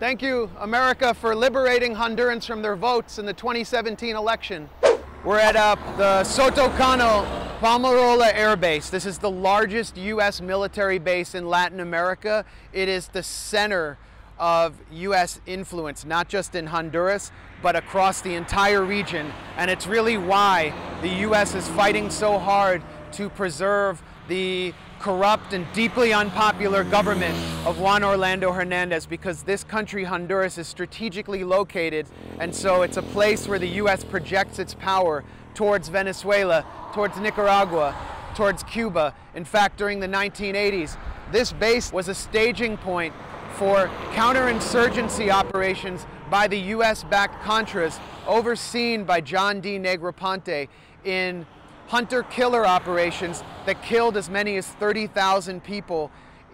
Thank you, America, for liberating Hondurans from their votes in the 2017 election. We're at the Soto Cano Palmerola Air Base. This is the largest U.S. military base in Latin America. It is the center of U.S. influence, not just in Honduras, but across the entire region. And it's really why the U.S. is fighting so hard to preserve the corrupt and deeply unpopular government of Juan Orlando Hernandez, because this country, Honduras, is strategically located, and so it's a place where the U.S. projects its power towards Venezuela, towards Nicaragua, towards Cuba. In fact, during the 1980s, this base was a staging point for counterinsurgency operations by the U.S.-backed Contras, overseen by John D. Negroponte, in hunter-killer operations that killed as many as 30,000 people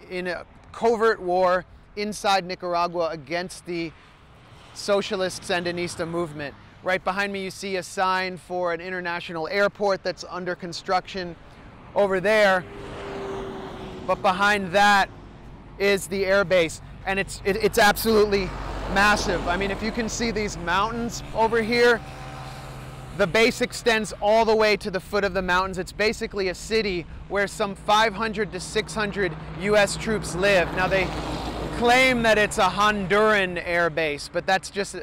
in a covert war inside Nicaragua against the socialist Sandinista movement. Right behind me you see a sign for an international airport that's under construction over there, but behind that is the airbase, and it's absolutely massive. I mean, if you can see these mountains over here, the base extends all the way to the foot of the mountains. It's basically a city where some 500 to 600 U.S. troops live. Now, they claim that it's a Honduran air base, but that's just,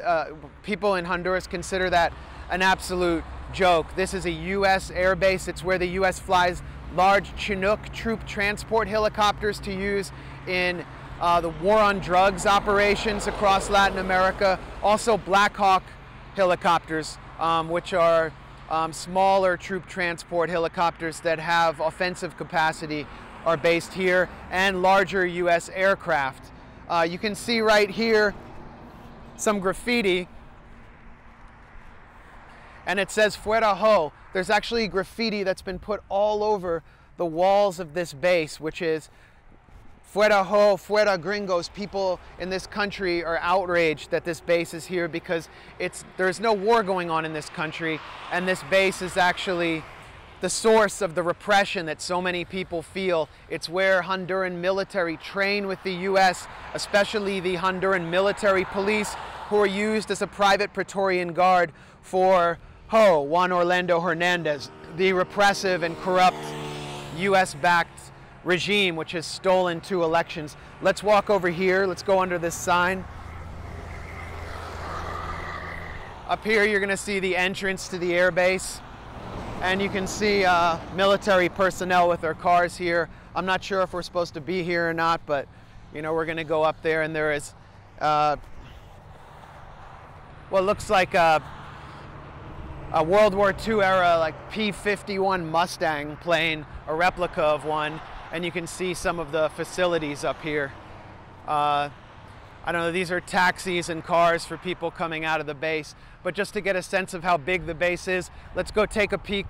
people in Honduras consider that an absolute joke. This is a U.S. air base. It's where the U.S. flies large Chinook troop transport helicopters to use in the war on drugs operations across Latin America. Also, Black Hawk helicopters, which are smaller troop transport helicopters that have offensive capacity, are based here, and larger U.S. aircraft. You can see right here some graffiti, and it says Fuera JOH. There's actually graffiti that's been put all over the walls of this base, which is Fuera JOH, Fuera Gringos. People in this country are outraged that this base is here because there's no war going on in this country, and this base is actually the source of the repression that so many people feel. It's where Honduran military train with the U.S., especially the Honduran military police, who are used as a private Praetorian guard for JOH, Juan Orlando Hernandez, the repressive and corrupt U.S.-backed regime which has stolen two elections. Let's walk over here. Let's go under this sign. Up here you're going to see the entrance to the airbase, and you can see military personnel with their cars here. I'm not sure if we're supposed to be here or not, but you know, we're going to go up there, and there is what looks like a World War II era like P-51 Mustang plane, a replica of one. And you can see some of the facilities up here. I don't know, these are taxis and cars for people coming out of the base. But just to get a sense of how big the base is, let's go take a peek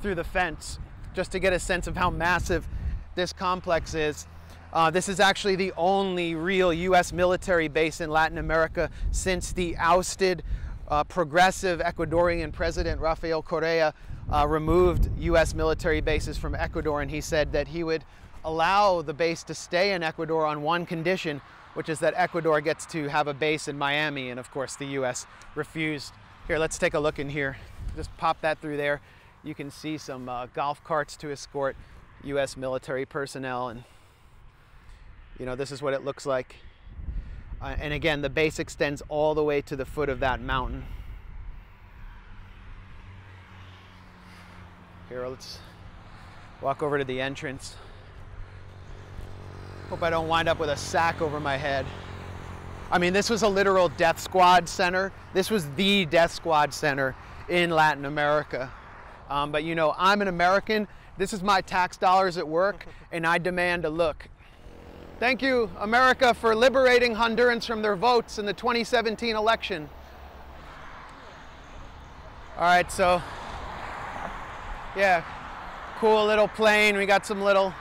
through the fence, just to get a sense of how massive this complex is. This is actually the only real U.S. military base in Latin America since the ousted progressive Ecuadorian president Rafael Correa removed U.S. military bases from Ecuador, and he said that he would allow the base to stay in Ecuador on one condition, which is that Ecuador gets to have a base in Miami, and of course the U.S. refused. Here, let's take a look in here. Just pop that through there. You can see some golf carts to escort U.S. military personnel, and you know, this is what it looks like. And again, the base extends all the way to the foot of that mountain. Here, let's walk over to the entrance. Hope I don't wind up with a sack over my head. I mean, this was a literal death squad center. This was the death squad center in Latin America. But you know, I'm an American. This is my tax dollars at work, and I demand a look. Thank you, America, for liberating Hondurans from their votes in the 2017 election. All right, so yeah, cool little plane. We got some little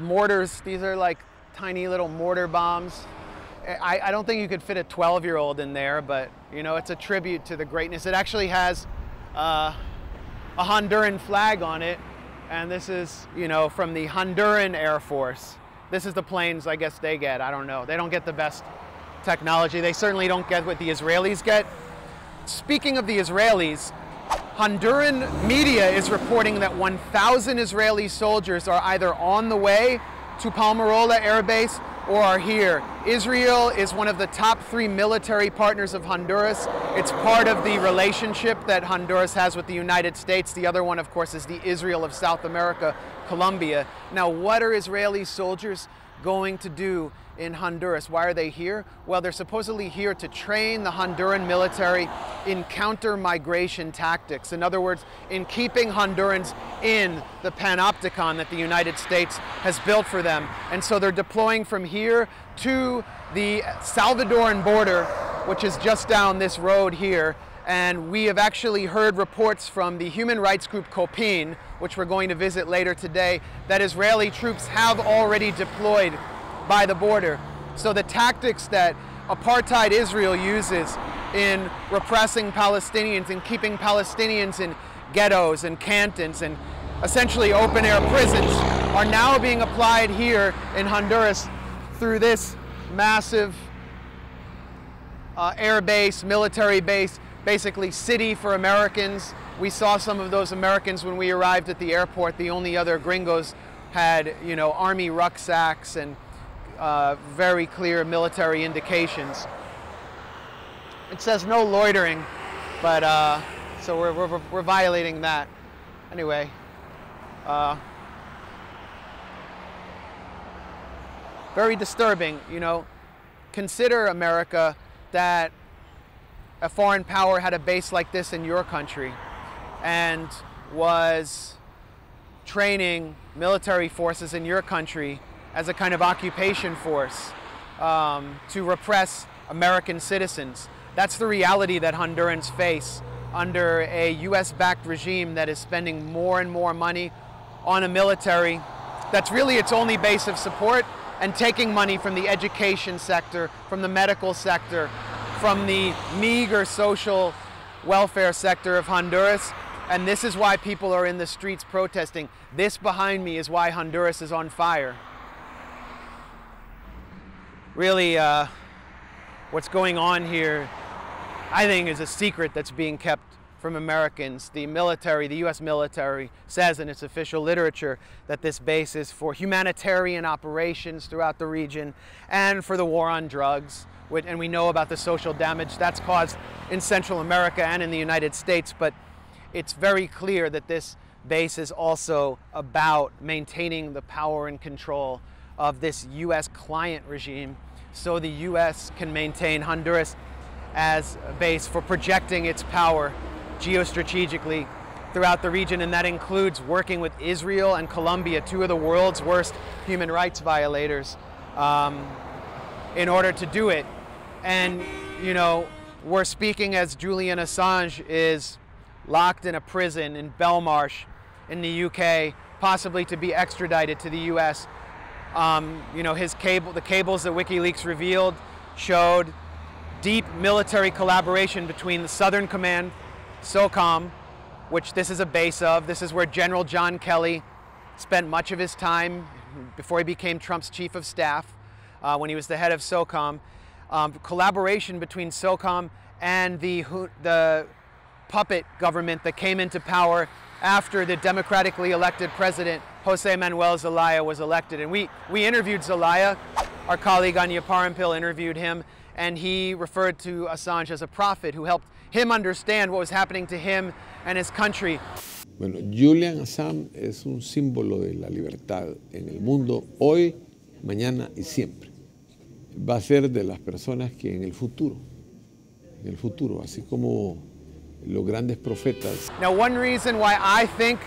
mortars. These are like tiny little mortar bombs. I don't think you could fit a 12-year-old in there, but you know, it's a tribute to the greatness. It actually has a Honduran flag on it, and this is, you know, from the Honduran Air Force. This is the planes I guess they get. I don't know. They don't get the best technology. They certainly don't get what the Israelis get. Speaking of the Israelis, Honduran media is reporting that 1,000 Israeli soldiers are either on the way to Palmerola Air Base or are here. Israel is one of the top 3 military partners of Honduras. It's part of the relationship that Honduras has with the United States. The other one, of course, is the Israel of South America, Colombia. Now, what are Israeli soldiers going to do in Honduras? Why are they here? Well, they're supposedly here to train the Honduran military in counter-migration tactics. In other words, in keeping Hondurans in the panopticon that the United States has built for them. And so they're deploying from here to the Salvadoran border, which is just down this road here. And we have actually heard reports from the human rights group Copin, which we're going to visit later today, that Israeli troops have already deployed by the border. So the tactics that apartheid Israel uses in repressing Palestinians and keeping Palestinians in ghettos and cantons and essentially open-air prisons are now being applied here in Honduras through this massive air base, military base, basically city for Americans. We saw some of those Americans when we arrived at the airport. The only other gringos had, you know, army rucksacks and very clear military indications. It says no loitering, but so we're violating that. Anyway, very disturbing, you know. Consider, America, that a foreign power had a base like this in your country and was training military forces in your country as a kind of occupation force to repress American citizens. That's the reality that Hondurans face under a US-backed regime that is spending more and more money on a military that's really its only base of support, and taking money from the education sector, from the medical sector, from the meager social welfare sector of Honduras. And this is why people are in the streets protesting. This behind me is why Honduras is on fire. Really, what's going on here, I think, is a secret that's being kept from Americans. The military, the US military, says in its official literature that this base is for humanitarian operations throughout the region and for the war on drugs. And we know about the social damage that's caused in Central America and in the United States, but it's very clear that this base is also about maintaining the power and control of this U.S. client regime, so the U.S. can maintain Honduras as a base for projecting its power geostrategically throughout the region, and that includes working with Israel and Colombia, two of the world's worst human rights violators, in order to do it. And, you know, we're speaking as Julian Assange is locked in a prison in Belmarsh in the UK, possibly to be extradited to the U.S. You know, the cables that WikiLeaks revealed showed deep military collaboration between the Southern Command, SOCOM, which this is a base of. This is where General John Kelly spent much of his time before he became Trump's chief of staff, when he was the head of SOCOM. Collaboration between SOCOM and the puppet government that came into power after the democratically elected president Jose Manuel Zelaya was elected. And we interviewed Zelaya. Our colleague Anya Parampil interviewed him, and he referred to Assange as a prophet who helped him understand what was happening to him and his country. Bueno, Julian Assange es un símbolo de la libertad en el mundo hoy, mañana y siempre. Va a ser de las personas que en el futuro, así como los grandes profetas. Now, one reason why I think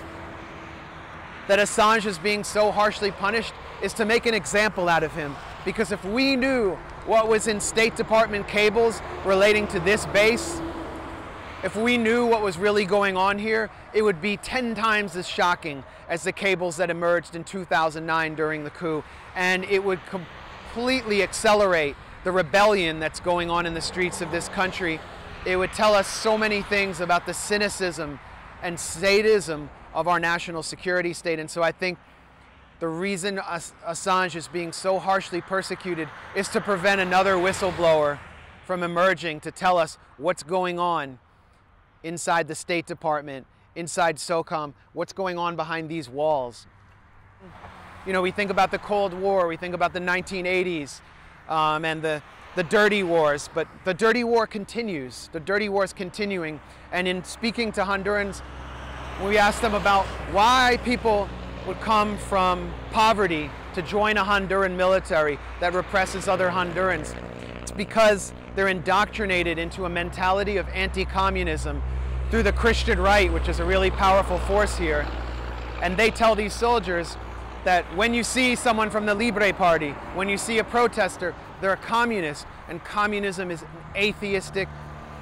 that Assange is being so harshly punished is to make an example out of him. Because if we knew what was in State Department cables relating to this base, if we knew what was really going on here, it would be 10 times as shocking as the cables that emerged in 2009 during the coup. And it would completely accelerate the rebellion that's going on in the streets of this country. It would tell us so many things about the cynicism and sadism of our national security state. And so I think the reason Assange is being so harshly persecuted is to prevent another whistleblower from emerging to tell us what's going on inside the State Department, inside SOCOM, what's going on behind these walls. You know, we think about the Cold War, we think about the 1980s and the dirty wars, but the dirty war continues. The dirty war is continuing. And in speaking to Hondurans, we asked them about why people would come from poverty to join a Honduran military that represses other Hondurans. It's because they're indoctrinated into a mentality of anti-communism through the Christian right, which is a really powerful force here. And they tell these soldiers that when you see someone from the Libre party, when you see a protester, they're a communist, and communism is an atheistic,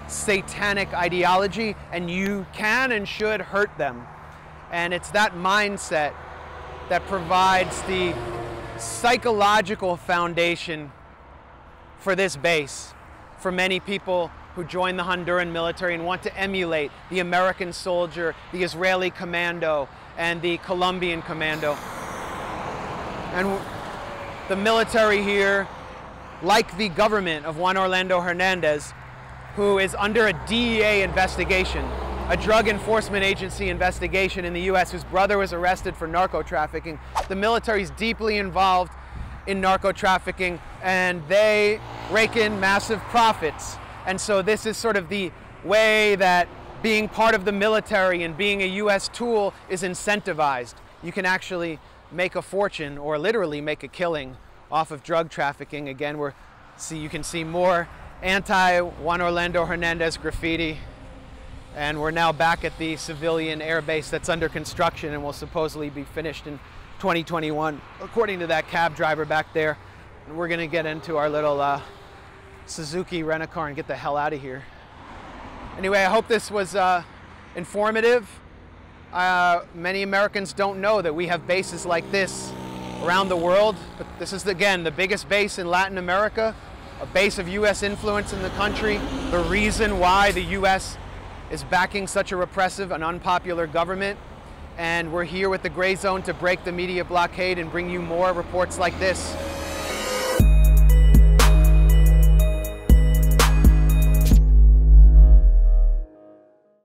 satanic ideology, and you can and should hurt them. And it's that mindset that provides the psychological foundation for this base, for many people who join the Honduran military and want to emulate the American soldier, the Israeli commando, and the Colombian commando. And the military here, like the government of Juan Orlando Hernandez, who is under a DEA investigation, a drug enforcement agency investigation in the US, whose brother was arrested for narco trafficking. The military is deeply involved in narco trafficking, and they rake in massive profits. And so this is sort of the way that being part of the military and being a US tool is incentivized. You can actually make a fortune, or literally make a killing, off of drug trafficking. Again, you can see more anti-Juan Orlando Hernandez graffiti. And we're now back at the civilian air base that's under construction and will supposedly be finished in 2021, according to that cab driver back there. And we're gonna get into our little Suzuki rent-a-car and get the hell out of here. Anyway, I hope this was informative. Many Americans don't know that we have bases like this around the world. But this is, again, the biggest base in Latin America, a base of U.S. influence in the country. The reason why the U.S. is backing such a repressive and unpopular government. And we're here with the Gray Zone to break the media blockade and bring you more reports like this.